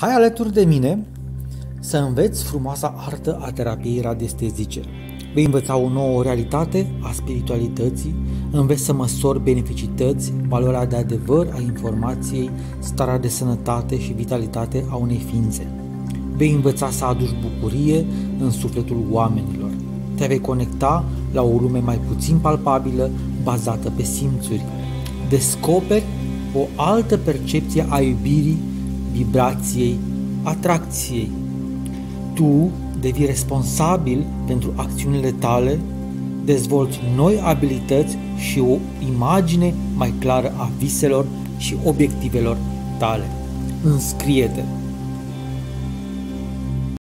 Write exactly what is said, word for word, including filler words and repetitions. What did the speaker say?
Hai alături de mine să înveți frumoasa artă a terapiei radiestezice. Vei învăța o nouă realitate a spiritualității, înveți să măsori beneficități, valoarea de adevăr a informației, starea de sănătate și vitalitate a unei ființe. Vei învăța să aduci bucurie în sufletul oamenilor. Te vei conecta la o lume mai puțin palpabilă, bazată pe simțuri. Descoperi o altă percepție a iubirii, vibrației, atracției. Tu devii responsabil pentru acțiunile tale, dezvolți noi abilități și o imagine mai clară a viselor și obiectivelor tale. Înscrie-te!